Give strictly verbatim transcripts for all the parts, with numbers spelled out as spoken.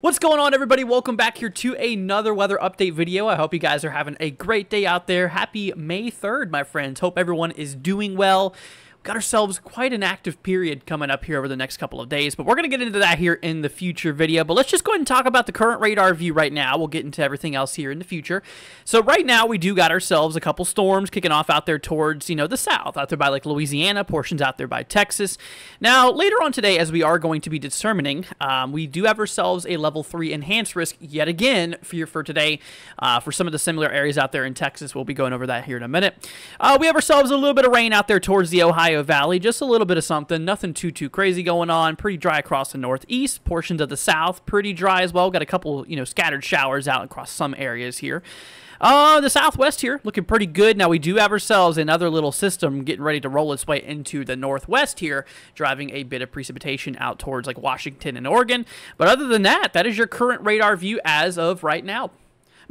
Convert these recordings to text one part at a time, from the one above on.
What's going on, everybody? Welcome back here to another weather update video. I hope you guys are having a great day out there. Happy May third, my friends. Hope everyone is doing well. We've got ourselves quite an active period coming up here over the next couple of days, but we're going to get into that here in the future video. But let's just go ahead and talk about the current radar view right now. We'll get into everything else here in the future. So right now, we do got ourselves a couple storms kicking off out there towards, you know, the south, out there by like Louisiana, portions out there by Texas. Now, later on today, as we are going to be determining, um, we do have ourselves a level three enhanced risk yet again for your, for today. Uh, for some of the similar areas out there in Texas, we'll be going over that here in a minute. Uh, we have ourselves a little bit of rain out there towards the Ohio Valley, just a little bit of something, nothing too, too crazy going on. Pretty dry across the northeast, portions of the south, pretty dry as well. Got a couple, you know, scattered showers out across some areas here. Uh, the southwest here looking pretty good. Now, we do have ourselves another little system getting ready to roll its way into the northwest here, driving a bit of precipitation out towards like Washington and Oregon. But other than that, that is your current radar view as of right now.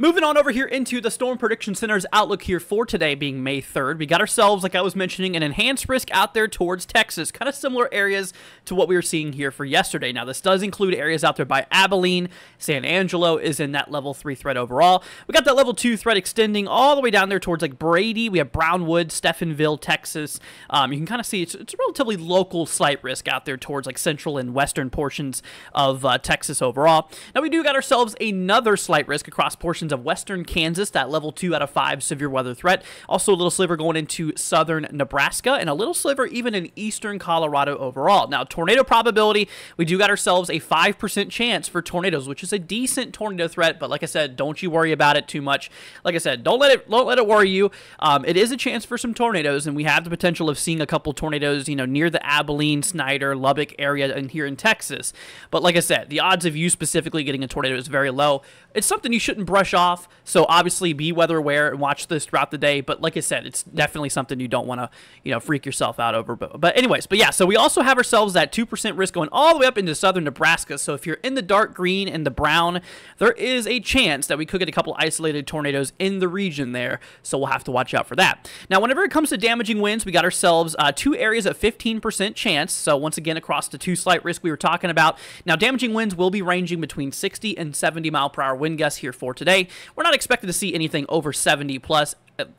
Moving on over here into the Storm Prediction Center's outlook here for today being May third. We got ourselves, like I was mentioning, an enhanced risk out there towards Texas. Kind of similar areas to what we were seeing here for yesterday. Now, this does include areas out there by Abilene. San Angelo is in that level three threat overall. We got that level two threat extending all the way down there towards like Brady. We have Brownwood, Stephenville, Texas. Um, you can kind of see it's, it's a relatively local slight risk out there towards like central and western portions of uh, Texas overall. Now, we do got ourselves another slight risk across portions of western Kansas, that level two out of five severe weather threat. Also a little sliver going into southern Nebraska and a little sliver even in eastern Colorado overall. Now, tornado probability, we do got ourselves a five percent chance for tornadoes, which is a decent tornado threat, but like I said, don't you worry about it too much. Like I said, don't let it don't let it worry you. Um, it is a chance for some tornadoes, and we have the potential of seeing a couple tornadoes, you know, near the Abilene, Snyder, Lubbock area and here in Texas. But like I said, the odds of you specifically getting a tornado is very low. It's something you shouldn't brush off off, so obviously be weather aware and watch this throughout the day, but like I said, it's definitely something you don't want to, you know, freak yourself out over, but, but anyways, but yeah, so we also have ourselves that two percent risk going all the way up into southern Nebraska, so if you're in the dark green and the brown, there is a chance that we could get a couple isolated tornadoes in the region there, so we'll have to watch out for that. Now, whenever it comes to damaging winds, we got ourselves uh, two areas of fifteen percent chance, so once again, across the two slight risk we were talking about. Now, damaging winds will be ranging between sixty and seventy mile per hour wind gusts here for today. We're not expected to see anything over seventy plus.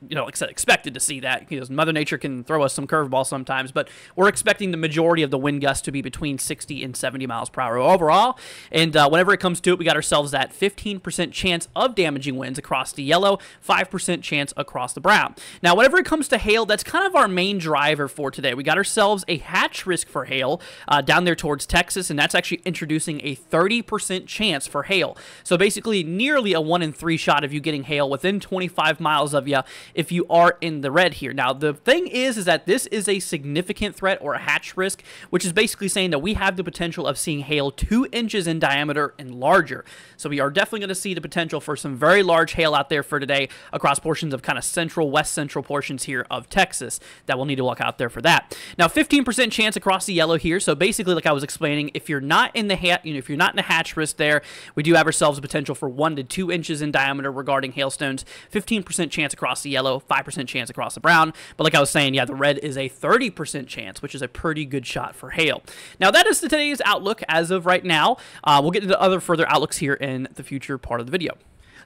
You know, like I said, expected to see that because Mother Nature can throw us some curveballs sometimes, but we're expecting the majority of the wind gusts to be between sixty and seventy miles per hour overall. And uh, whenever it comes to it, we got ourselves that fifteen percent chance of damaging winds across the yellow, five percent chance across the brown. Now, whenever it comes to hail, that's kind of our main driver for today. We got ourselves a hatch risk for hail uh, down there towards Texas, and that's actually introducing a thirty percent chance for hail. So basically, nearly a one in three shot of you getting hail within twenty-five miles of you if you are in the red here. Now, the thing is, is that this is a significant threat or a hatch risk, which is basically saying that we have the potential of seeing hail two inches in diameter and larger. So we are definitely going to see the potential for some very large hail out there for today across portions of kind of central, west central portions here of Texas that we'll need to look out there for that. Now, fifteen percent chance across the yellow here. So basically, like I was explaining, if you're not in the hat, you know, if you're not in the hatch risk there, we do have ourselves a potential for one to two inches in diameter regarding hailstones. fifteen percent chance across the yellow, five percent chance across the brown, but like I was saying, yeah, the red is a thirty percent chance, which is a pretty good shot for hail. Now, that is today's outlook as of right now. Uh, we'll get into other further outlooks here in the future part of the video.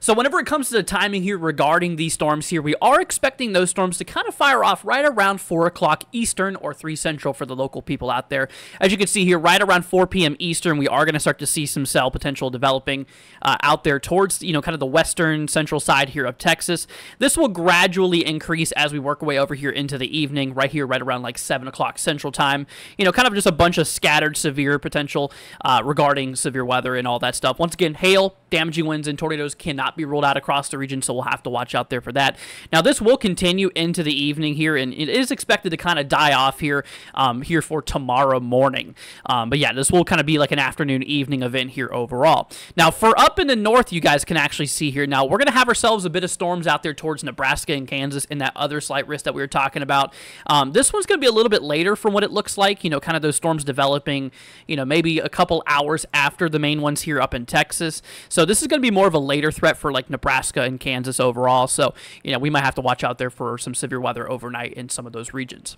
So whenever it comes to the timing here regarding these storms here, we are expecting those storms to kind of fire off right around four o'clock Eastern or three Central for the local people out there. As you can see here, right around four p m Eastern, we are going to start to see some cell potential developing uh, out there towards, you know, kind of the western central side here of Texas. This will gradually increase as we work our way over here into the evening, right here, right around like seven o'clock Central time. You know, kind of just a bunch of scattered severe potential uh, regarding severe weather and all that stuff. Once again, hail, damaging winds, and tornadoes cannot be rolled out across the region, so we'll have to watch out there for that. Now, this will continue into the evening here, and it is expected to kind of die off here um, here for tomorrow morning. Um, but yeah, this will kind of be like an afternoon evening event here overall. Now, for up in the north, you guys can actually see here. Now, we're going to have ourselves a bit of storms out there towards Nebraska and Kansas in that other slight risk that we were talking about. Um, this one's going to be a little bit later from what it looks like, you know, kind of those storms developing, you know, maybe a couple hours after the main ones here up in Texas. So this is going to be more of a later threat for for like Nebraska and Kansas overall. So, you know, we might have to watch out there for some severe weather overnight in some of those regions.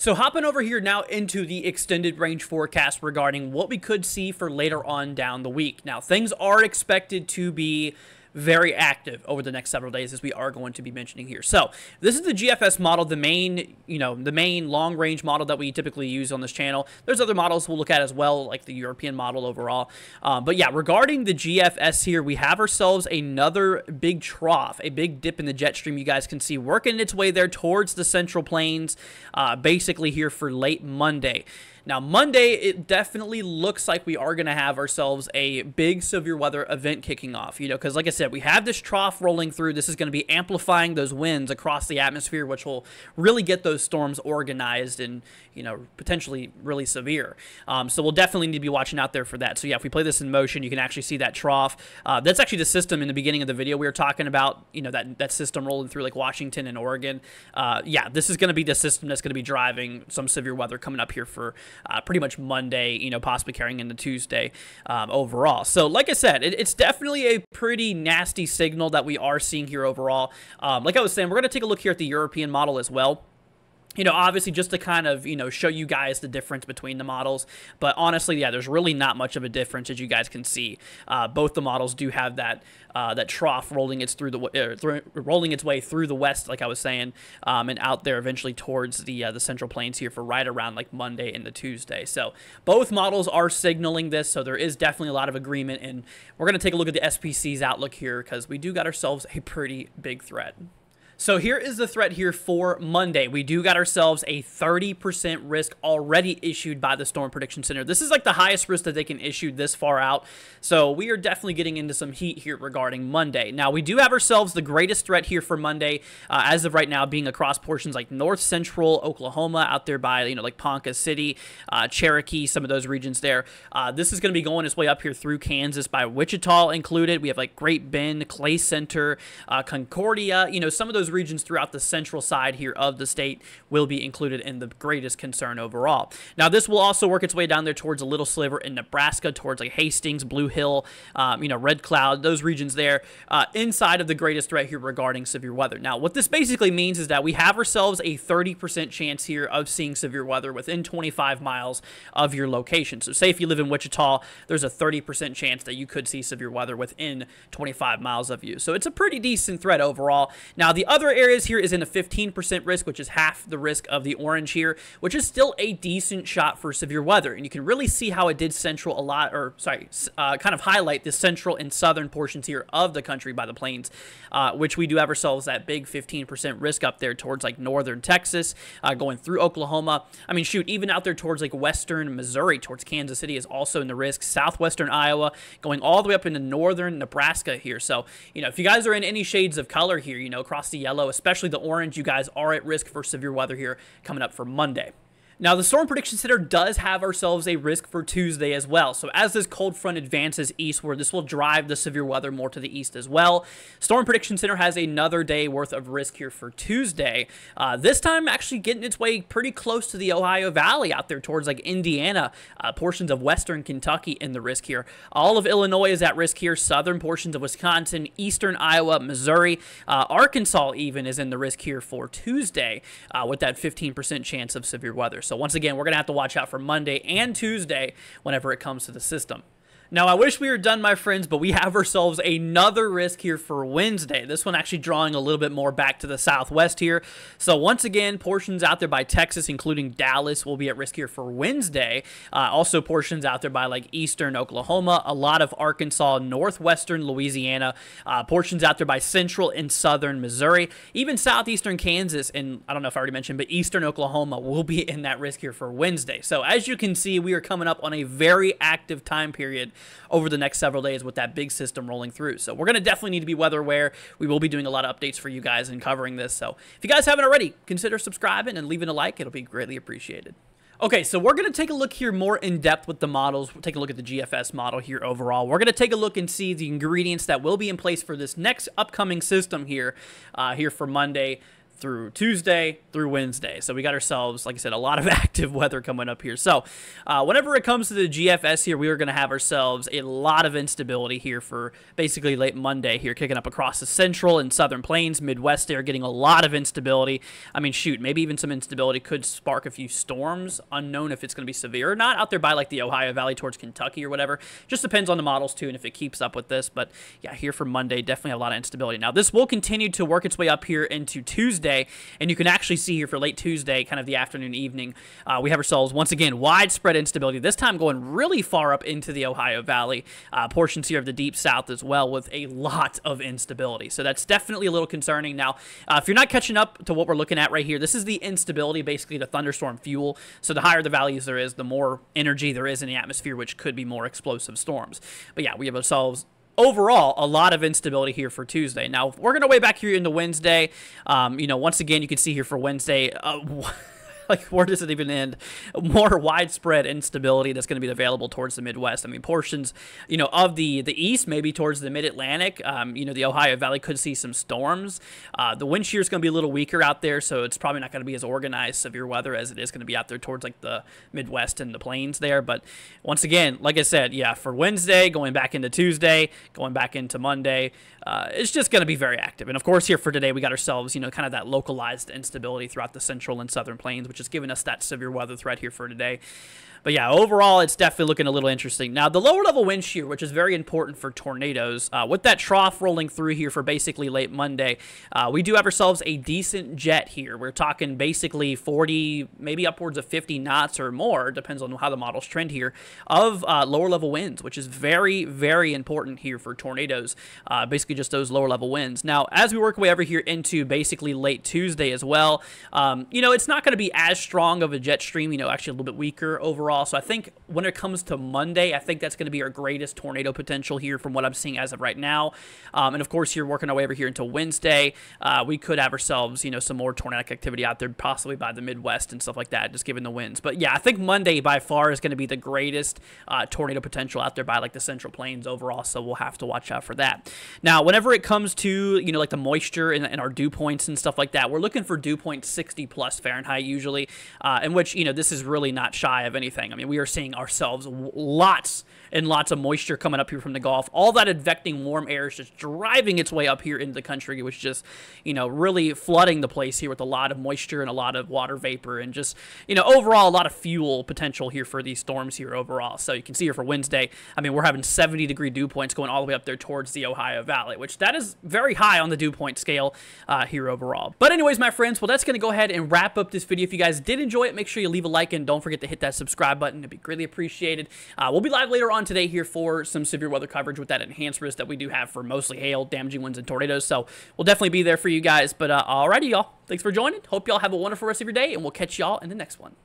So hopping over here now into the extended range forecast regarding what we could see for later on down the week. Now, things are expected to be very active over the next several days, as we are going to be mentioning here. So this is the G F S model, the main, you know, the main long range model that we typically use on this channel. There's other models we'll look at as well, like the European model overall. Um, but yeah, regarding the G F S here, we have ourselves another big trough, a big dip in the jet stream. You guys can see working its way there towards the central plains, uh, basically here for late Monday. Now, Monday, it definitely looks like we are going to have ourselves a big severe weather event kicking off, you know, because like I said, we have this trough rolling through. This is going to be amplifying those winds across the atmosphere, which will really get those storms organized and, you know, potentially really severe. Um, so we'll definitely need to be watching out there for that. So yeah, if we play this in motion, you can actually see that trough. Uh, that's actually the system in the beginning of the video we were talking about, you know, that, that system rolling through like Washington and Oregon. Uh, yeah, this is going to be the system that's going to be driving some severe weather coming up here for Uh, pretty much Monday, you know, possibly carrying into Tuesday um, overall. So like I said, it, it's definitely a pretty nasty signal that we are seeing here overall. Um, like I was saying, we're going to take a look here at the European model as well. You know, obviously just to kind of, you know, show you guys the difference between the models. But honestly, yeah, there's really not much of a difference, as you guys can see. Uh, both the models do have that uh, that trough rolling its through the uh, through, rolling its way through the west, like I was saying, um, and out there eventually towards the uh, the central plains here for right around like Monday into Tuesday. So both models are signaling this, so there is definitely a lot of agreement. And we're going to take a look at the S P C's outlook here, because we do got ourselves a pretty big threat. So here is the threat here for Monday. We do got ourselves a thirty percent risk already issued by the Storm Prediction Center. This is like the highest risk that they can issue this far out. So we are definitely getting into some heat here regarding Monday. Now, we do have ourselves the greatest threat here for Monday, uh, as of right now, being across portions like north central Oklahoma, out there by, you know, like Ponca City, uh, Cherokee, some of those regions there. Uh, this is going to be going its way up here through Kansas by Wichita included. We have like Great Bend, Clay Center, uh, Concordia, you know, some of those regions throughout the central side here of the state will be included in the greatest concern overall. Now, this will also work its way down there towards a little sliver in Nebraska, towards like Hastings, Blue Hill, um, you know, Red Cloud, those regions there, uh, inside of the greatest threat here regarding severe weather. Now, what this basically means is that we have ourselves a thirty percent chance here of seeing severe weather within twenty-five miles of your location. So say if you live in Wichita, there's a thirty percent chance that you could see severe weather within twenty-five miles of you. So it's a pretty decent threat overall. Now, the other Other areas here is in a fifteen percent risk, which is half the risk of the orange here, which is still a decent shot for severe weather. And you can really see how it did central a lot, or sorry, uh, kind of highlight the central and southern portions here of the country by the plains, uh, which we do have ourselves that big fifteen percent risk up there towards like northern Texas, uh, going through Oklahoma. I mean, shoot, even out there towards like western Missouri, towards Kansas City is also in the risk, southwestern Iowa, going all the way up into northern Nebraska here. So, you know, if you guys are in any shades of color here, you know, across the yellow, especially the orange, you guys are at risk for severe weather here coming up for Monday. Now, the Storm Prediction Center does have ourselves a risk for Tuesday as well. So as this cold front advances eastward, this will drive the severe weather more to the east as well. Storm Prediction Center has another day worth of risk here for Tuesday. Uh, this time actually getting its way pretty close to the Ohio Valley out there towards like Indiana, uh, portions of western Kentucky in the risk here. All of Illinois is at risk here. Southern portions of Wisconsin, eastern Iowa, Missouri, uh, Arkansas even is in the risk here for Tuesday, uh, with that fifteen percent chance of severe weather. So once again, we're going to have to watch out for Monday and Tuesday whenever it comes to the system. Now, I wish we were done, my friends, but we have ourselves another risk here for Wednesday. This one actually drawing a little bit more back to the southwest here. So once again, portions out there by Texas, including Dallas, will be at risk here for Wednesday. Uh, also, portions out there by like eastern Oklahoma, a lot of Arkansas, northwestern Louisiana, uh, portions out there by central and southern Missouri, even southeastern Kansas, and I don't know if I already mentioned, but eastern Oklahoma will be in that risk here for Wednesday. So as you can see, we are coming up on a very active time period over the next several days with that big system rolling through. So we're going to definitely need to be weather aware. We will be doing a lot of updates for you guys and covering this. So if you guys haven't already, consider subscribing and leaving a like. It'll be greatly appreciated. Okay, so we're going to take a look here more in depth with the models. We'll take a look at the G F S model here overall. We're going to take a look and see the ingredients that will be in place for this next upcoming system here, uh, here for Monday through Tuesday through Wednesday. So we got ourselves, like I said, a lot of active weather coming up here. So uh, whenever it comes to the G F S here, we are going to have ourselves a lot of instability here for basically late Monday here, kicking up across the central and southern plains, Midwest there, getting a lot of instability. I mean, shoot, maybe even some instability could spark a few storms. Unknown if it's going to be severe or not out there by like the Ohio Valley towards Kentucky or whatever. Just depends on the models too and if it keeps up with this. But yeah, here for Monday, definitely a lot of instability. Now this will continue to work its way up here into Tuesday, and you can actually see here for late Tuesday, kind of the afternoon, evening, uh, we have ourselves once again widespread instability, this time going really far up into the Ohio Valley, uh, portions here of the Deep South as well, with a lot of instability. So that's definitely a little concerning. Now uh, if you're not catching up to what we're looking at right here, this is the instability basically to thunderstorm fuel. So the higher the values there is, the more energy there is in the atmosphere, which could be more explosive storms. But yeah, we have ourselves overall a lot of instability here for Tuesday. Now we're going to way back here into Wednesday. Um, you know, once again, you can see here for Wednesday, uh, like, where does it even end? More widespread instability that's going to be available towards the Midwest. I mean, portions, you know, of the, the East, maybe towards the Mid-Atlantic, um, you know, the Ohio Valley could see some storms. Uh, the wind shear is going to be a little weaker out there, so it's probably not going to be as organized severe weather as it is going to be out there towards, like, the Midwest and the plains there. But once again, like I said, yeah, for Wednesday, going back into Tuesday, going back into Monday, uh, it's just going to be very active. And, of course, here for today, we got ourselves, you know, kind of that localized instability throughout the central and southern plains, which just giving us that severe weather threat here for today. But yeah, overall, it's definitely looking a little interesting. Now, the lower level wind shear, which is very important for tornadoes, uh, with that trough rolling through here for basically late Monday, uh, we do have ourselves a decent jet here. We're talking basically forty, maybe upwards of fifty knots or more, depends on how the models trend here, of uh, lower level winds, which is very, very important here for tornadoes, uh, basically just those lower level winds. Now, as we work our way over here into basically late Tuesday as well, um, you know, it's not going to be as strong of a jet stream, you know, actually a little bit weaker overall. So I think when it comes to Monday, I think that's going to be our greatest tornado potential here from what I'm seeing as of right now. Um, and of course, you're working our way over here until Wednesday. Uh, we could have ourselves, you know, some more tornadic activity out there, possibly by the Midwest and stuff like that, just given the winds. But yeah, I think Monday by far is going to be the greatest uh, tornado potential out there by like the Central Plains overall. So we'll have to watch out for that. Now, whenever it comes to, you know, like the moisture and, and our dew points and stuff like that, we're looking for dew point sixty plus Fahrenheit usually, uh, in which, you know, this is really not shy of anything. I mean, we are seeing ourselves lots and lots of moisture coming up here from the Gulf. All that advecting warm air is just driving its way up here into the country. It was just, you know, really flooding the place here with a lot of moisture and a lot of water vapor and just, you know, overall a lot of fuel potential here for these storms here overall. So you can see here for Wednesday, I mean, we're having seventy degree dew points going all the way up there towards the Ohio Valley, which that is very high on the dew point scale uh, here overall. But anyways, my friends, well, that's going to go ahead and wrap up this video. If you guys did enjoy it, make sure you leave a like and don't forget to hit that subscribe button. It'd be greatly appreciated. Uh, we'll be live later on today here for some severe weather coverage with that enhanced risk that we do have for mostly hail, damaging winds, and tornadoes. So we'll definitely be there for you guys. But uh, alrighty, y'all. Thanks for joining. Hope y'all have a wonderful rest of your day, and we'll catch y'all in the next one.